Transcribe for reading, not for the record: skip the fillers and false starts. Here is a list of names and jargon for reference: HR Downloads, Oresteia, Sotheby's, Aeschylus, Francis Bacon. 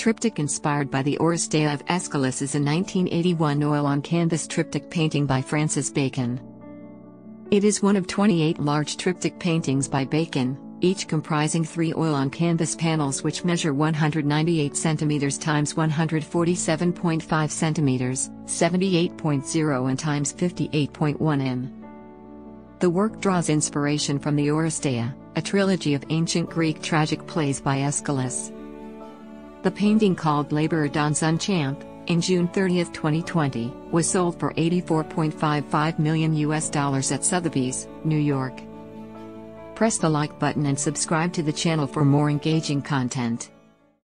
triptych inspired by the Oresteia of Aeschylus is a 1981 oil-on-canvas triptych painting by Francis Bacon. It is one of 28 large triptych paintings by Bacon, each comprising 3 oil-on-canvas panels which measure 198 cm x 147.5 cm, 78.0 in x 58.1 in. The work draws inspiration from the Oresteia, a trilogy of ancient Greek tragic plays by Aeschylus. The painting, called Labour dans un champ, in June 30, 2020, was sold for $84.55 million at Sotheby's, New York. Press the like button and subscribe to the channel for more engaging content.